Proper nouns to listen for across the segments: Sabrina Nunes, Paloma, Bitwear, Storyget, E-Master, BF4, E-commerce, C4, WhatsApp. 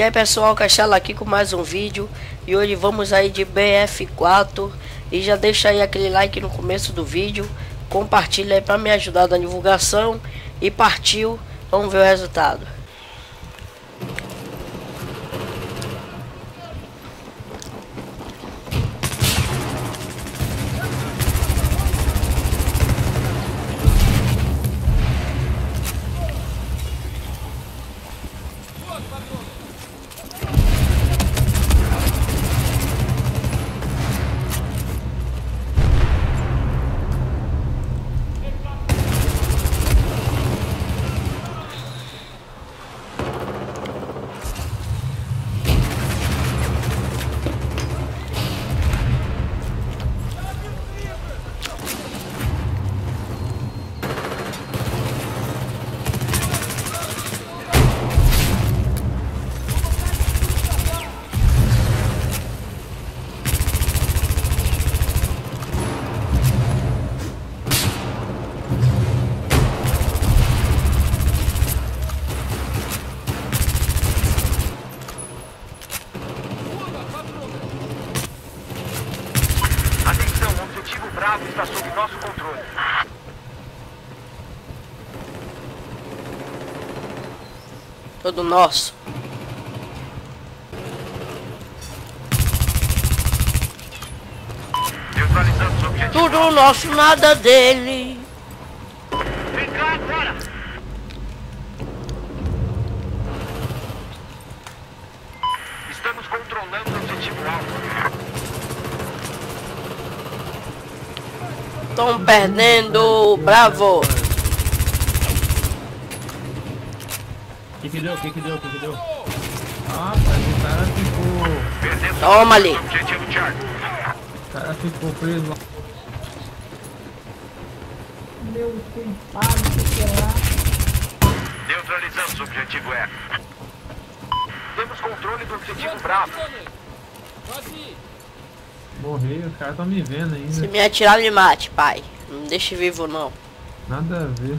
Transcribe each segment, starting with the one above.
E aí pessoal, Cachala aqui com mais um vídeo. E hoje vamos aí de BF4. E já deixa aí aquele like no começo do vídeo, compartilha aí pra me ajudar na divulgação. E partiu, vamos ver o resultado. Está sob nosso controle. Todo nosso. Neutralizando os objetivos. Tudo nosso, nada dele. Vem cá agora. Estamos controlando o objetivo alvo. Estão perdendo, bravo. Que deu? Nossa, o cara ficou... Toma ali. O cara ficou preso. Meu compadre, será? Neutralizamos o objetivo F. Temos controle do objetivo bravo. Morri, o cara tá me vendo ainda. Se me atirar, me mate, pai. Não deixe vivo, não. Nada a ver.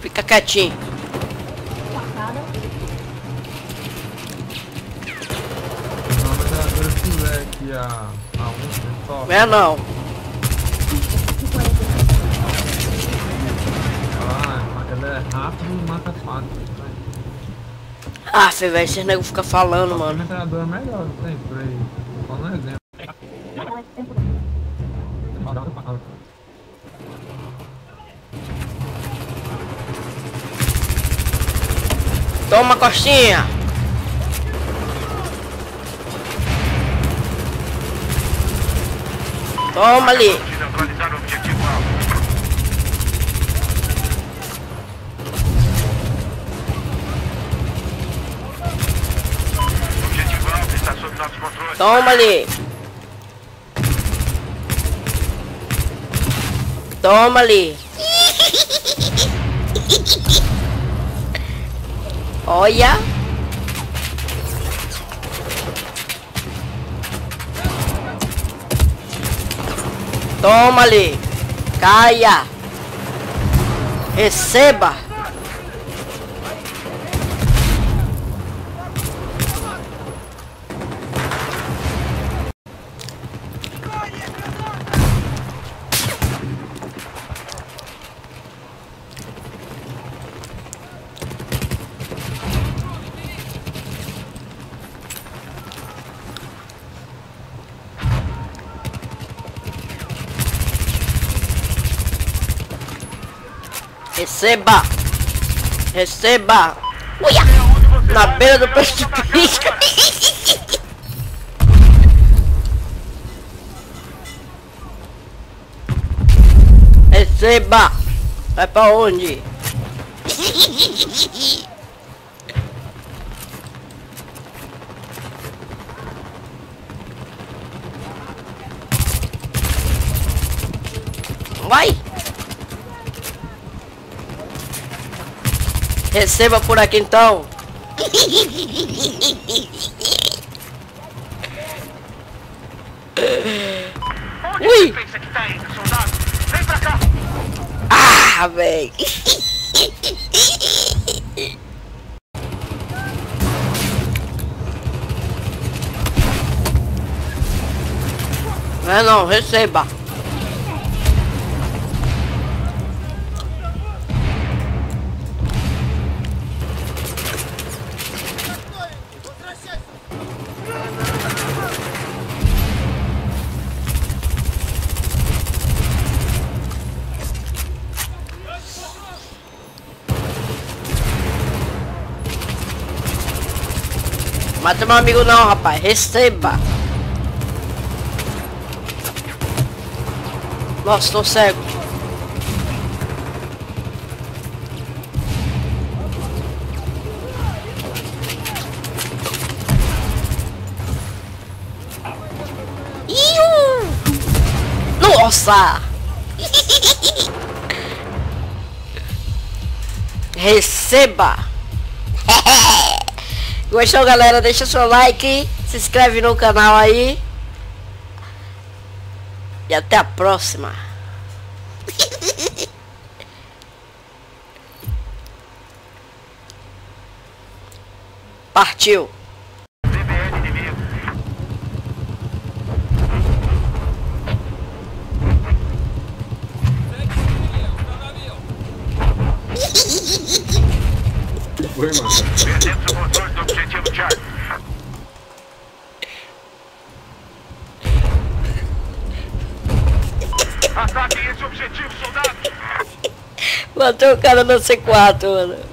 Fica quietinho. Não é não. Ah, ela é rápida e mata fácil. Ah, fê, velho, esses nego ficam falando, o mano. Metralhadora é melhor, tem por aí. Tô falando exemplo. Toma, costinha. Toma ali. O objetivo alvo está sob nosso controle. Toma ali. Toma ali. Olha. Toma ali, caia, receba. Receba! Receba! Uia! Na beira do precipício! Receba! Vai pra onde? Vai! Receba por aqui então! Ui! Ah, véi! Não, não, receba! Mata meu amigo não, rapaz, receba! Nossa, tô cego! Iu! Nossa! Receba! Gostou, galera? Deixa seu like, se inscreve no canal aí. E até a próxima. Partiu. Foi, mano. Ataque esse objetivo, soldado! Matei o cara no C4, mano.